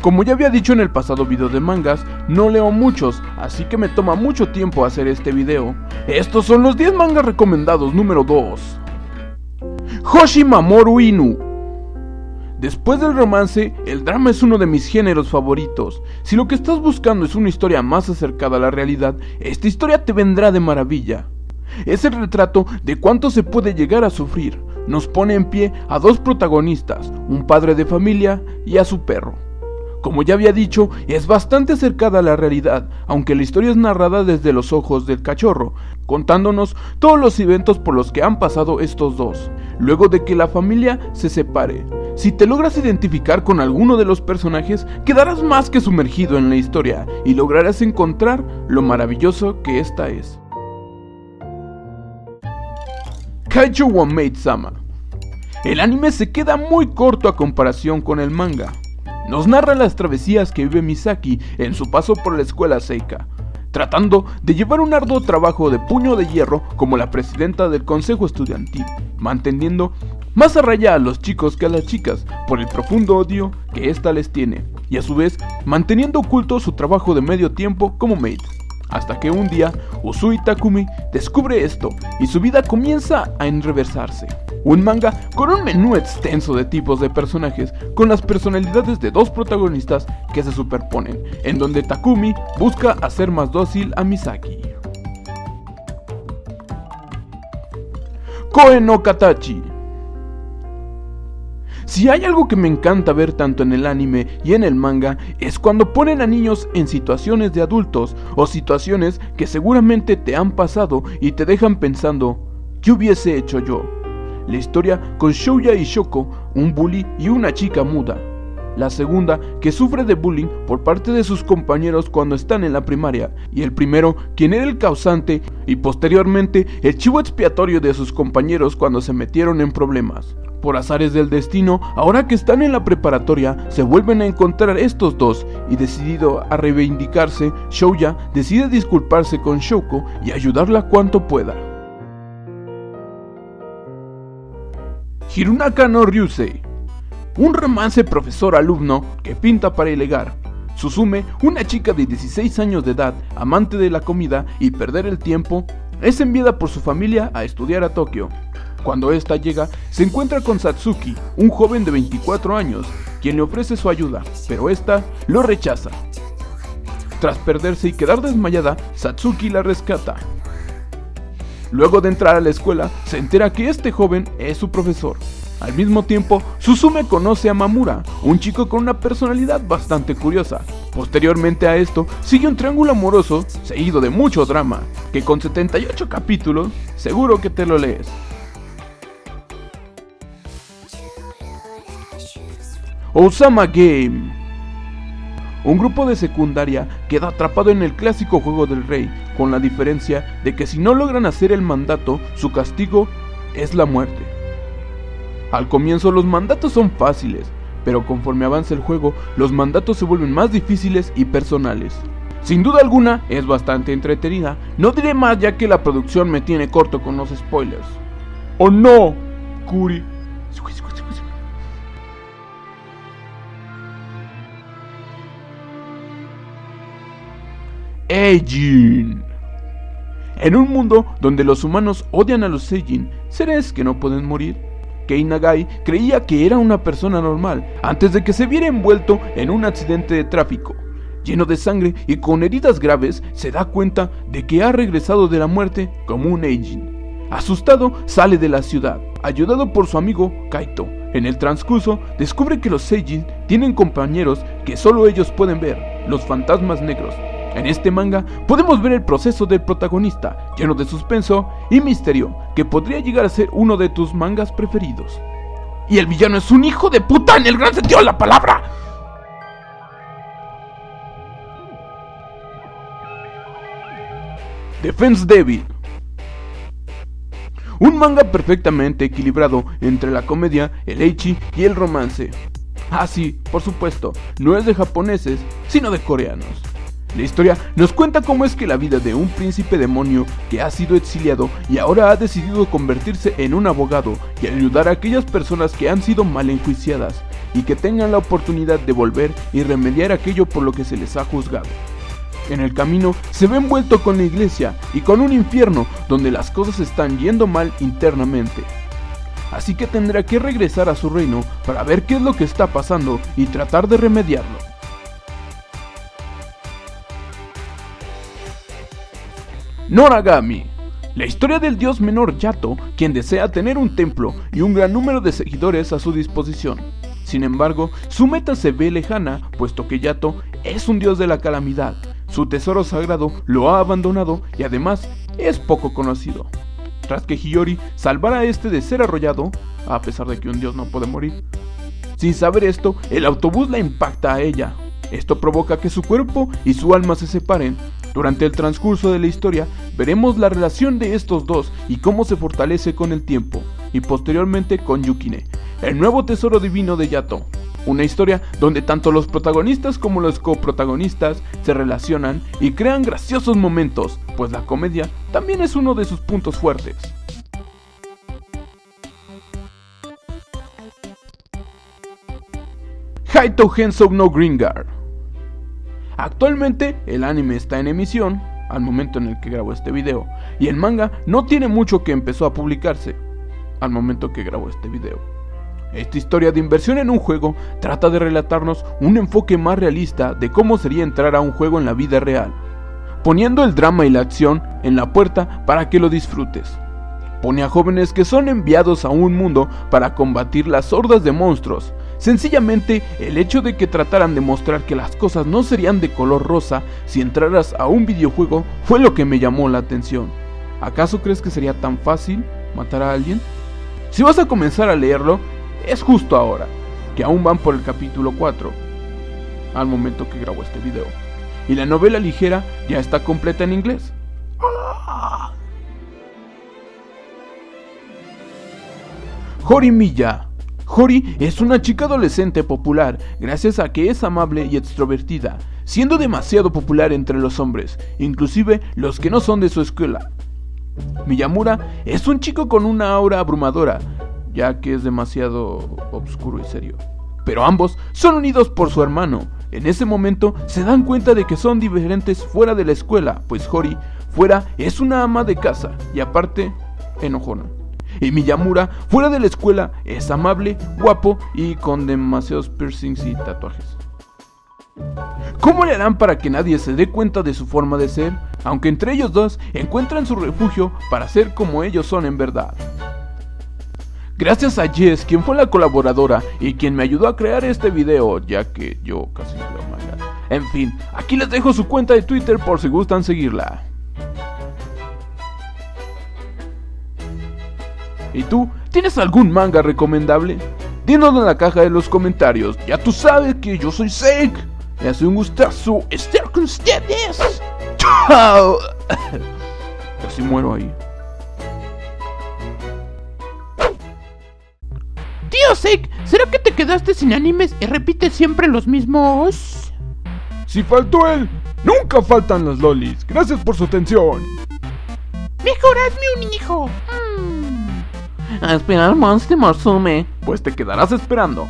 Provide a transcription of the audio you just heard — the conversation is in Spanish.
Como ya había dicho en el pasado video de mangas, no leo muchos, así que me toma mucho tiempo hacer este video. Estos son los 10 mangas recomendados. Número 2. Hoshi Mamoru Inu. Después del romance, el drama es uno de mis géneros favoritos. Si lo que estás buscando es una historia más acercada a la realidad, esta historia te vendrá de maravilla. Es el retrato de cuánto se puede llegar a sufrir. Nos pone en pie a dos protagonistas, un padre de familia y a su perro. Como ya había dicho, es bastante acercada a la realidad, aunque la historia es narrada desde los ojos del cachorro, contándonos todos los eventos por los que han pasado estos dos, luego de que la familia se separe. Si te logras identificar con alguno de los personajes, quedarás más que sumergido en la historia y lograrás encontrar lo maravilloso que esta es. Kaichou wa Maid-sama. El anime se queda muy corto a comparación con el manga. Nos narra las travesías que vive Misaki en su paso por la escuela Seika, tratando de llevar un arduo trabajo de puño de hierro como la presidenta del consejo estudiantil, manteniendo más a raya a los chicos que a las chicas por el profundo odio que ésta les tiene, y a su vez manteniendo oculto su trabajo de medio tiempo como maid, hasta que un día Usui Takumi descubre esto y su vida comienza a enreversarse. Un manga con un menú extenso de tipos de personajes, con las personalidades de dos protagonistas que se superponen, en donde Takumi busca hacer más dócil a Misaki. Koe no Katachi. Si hay algo que me encanta ver tanto en el anime y en el manga, es cuando ponen a niños en situaciones de adultos, o situaciones que seguramente te han pasado y te dejan pensando, ¿qué hubiese hecho yo? La historia con Shouya y Shoko, un bully y una chica muda. La segunda, que sufre de bullying por parte de sus compañeros cuando están en la primaria. Y el primero, quien era el causante y posteriormente el chivo expiatorio de sus compañeros cuando se metieron en problemas. Por azares del destino, ahora que están en la preparatoria, se vuelven a encontrar estos dos. Y decidido a reivindicarse, Shouya decide disculparse con Shoko y ayudarla cuanto pueda. Hirunaka no Ryusei. Un romance profesor-alumno que pinta para helegar. Suzume, una chica de 16 años de edad, amante de la comida y perder el tiempo, es enviada por su familia a estudiar a Tokio. Cuando esta llega, se encuentra con Satsuki, un joven de 24 años, quien le ofrece su ayuda, pero esta lo rechaza. Tras perderse y quedar desmayada, Satsuki la rescata. Luego de entrar a la escuela, se entera que este joven es su profesor. Al mismo tiempo, Suzume conoce a Mamura, un chico con una personalidad bastante curiosa. Posteriormente a esto, sigue un triángulo amoroso seguido de mucho drama, que con 78 capítulos, seguro que te lo lees. Ousama Game. Un grupo de secundaria queda atrapado en el clásico juego del rey, con la diferencia de que si no logran hacer el mandato, su castigo es la muerte. Al comienzo los mandatos son fáciles, pero conforme avanza el juego, los mandatos se vuelven más difíciles y personales. Sin duda alguna, es bastante entretenida. No diré más ya que la producción me tiene corto con los spoilers. ¡Oh no! Kuri. Eijin. En un mundo donde los humanos odian a los Eijin, seres que no pueden morir, Kei Nagai creía que era una persona normal antes de que se viera envuelto en un accidente de tráfico. Lleno de sangre y con heridas graves, se da cuenta de que ha regresado de la muerte como un Eijin. Asustado, sale de la ciudad, ayudado por su amigo Kaito. En el transcurso, descubre que los Eijin tienen compañeros que solo ellos pueden ver, los fantasmas negros. En este manga podemos ver el proceso del protagonista, lleno de suspenso y misterio, que podría llegar a ser uno de tus mangas preferidos. Y el villano es un hijo de puta en el gran sentido de la palabra. Defense Devil. Un manga perfectamente equilibrado entre la comedia, el ecchi y el romance. Ah sí, por supuesto, no es de japoneses, sino de coreanos. La historia nos cuenta cómo es que la vida de un príncipe demonio que ha sido exiliado y ahora ha decidido convertirse en un abogado y ayudar a aquellas personas que han sido mal enjuiciadas, y que tengan la oportunidad de volver y remediar aquello por lo que se les ha juzgado. En el camino se ve envuelto con la iglesia y con un infierno donde las cosas están yendo mal internamente. Así que tendrá que regresar a su reino para ver qué es lo que está pasando y tratar de remediarlo. Noragami. La historia del dios menor Yato, quien desea tener un templo y un gran número de seguidores a su disposición. Sin embargo, su meta se ve lejana, puesto que Yato es un dios de la calamidad. Su tesoro sagrado lo ha abandonado y además es poco conocido. Tras que Hiyori salvará a este de ser arrollado, a pesar de que un dios no puede morir. Sin saber esto, el autobús la impacta a ella. Esto provoca que su cuerpo y su alma se separen. Durante el transcurso de la historia, veremos la relación de estos dos y cómo se fortalece con el tiempo, y posteriormente con Yukine, el nuevo tesoro divino de Yato. Una historia donde tanto los protagonistas como los coprotagonistas se relacionan y crean graciosos momentos, pues la comedia también es uno de sus puntos fuertes. Hai to Gensou no Grimgar. Actualmente el anime está en emisión, al momento en el que grabo este video, y el manga no tiene mucho que empezó a publicarse, al momento que grabo este video. Esta historia de inversión en un juego trata de relatarnos un enfoque más realista de cómo sería entrar a un juego en la vida real, poniendo el drama y la acción en la puerta para que lo disfrutes. Pone a jóvenes que son enviados a un mundo para combatir las hordas de monstruos. Sencillamente, el hecho de que trataran de mostrar que las cosas no serían de color rosa si entraras a un videojuego fue lo que me llamó la atención. ¿Acaso crees que sería tan fácil matar a alguien? Si vas a comenzar a leerlo, es justo ahora, que aún van por el capítulo 4, al momento que grabo este video, y la novela ligera ya está completa en inglés. Horimiya. Hori es una chica adolescente popular, gracias a que es amable y extrovertida, siendo demasiado popular entre los hombres, inclusive los que no son de su escuela. Miyamura es un chico con una aura abrumadora, ya que es demasiado oscuro y serio. Pero ambos son unidos por su hermano. En ese momento se dan cuenta de que son diferentes fuera de la escuela, pues Hori fuera es una ama de casa y aparte enojona. Y Miyamura fuera de la escuela es amable, guapo y con demasiados piercings y tatuajes. ¿Cómo le harán para que nadie se dé cuenta de su forma de ser? Aunque entre ellos dos encuentran su refugio para ser como ellos son en verdad. Gracias a Jess, quien fue la colaboradora y quien me ayudó a crear este video, ya que yo casi no lo mandé. En fin, aquí les dejo su cuenta de Twitter por si gustan seguirla. ¿Y tú? ¿Tienes algún manga recomendable? Dínoslo en la caja de los comentarios. Ya tú sabes que yo soy Seik. Me hace un gustazo estar con ustedes. ¡Chao! Casi muero ahí. Tío Seik, ¿será que te quedaste sin animes y repites siempre los mismos? Si faltó él, nunca faltan las lolis. Gracias por su atención. Mejoradme un hijo. A esperar más te marzume. Pues te quedarás esperando.